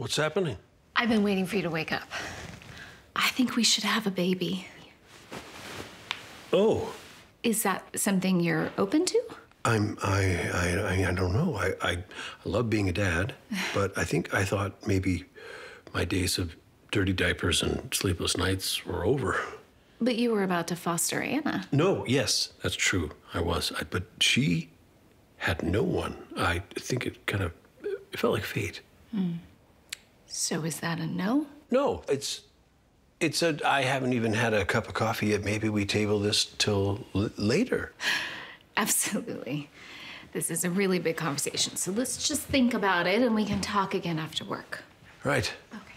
What's happening? I've been waiting for you to wake up. I think we should have a baby. Oh. Is that something you're open to? I don't know. I love being a dad, but I thought maybe my days of dirty diapers and sleepless nights were over. But you were about to foster Anna. No, yes, that's true. I was, but she had no one. I think it felt like fate. Mm. So is that a no? No, I haven't even had a cup of coffee yet. Maybe we table this till later. Absolutely. This is a really big conversation. So let's just think about it and we can talk again after work. Right. Okay.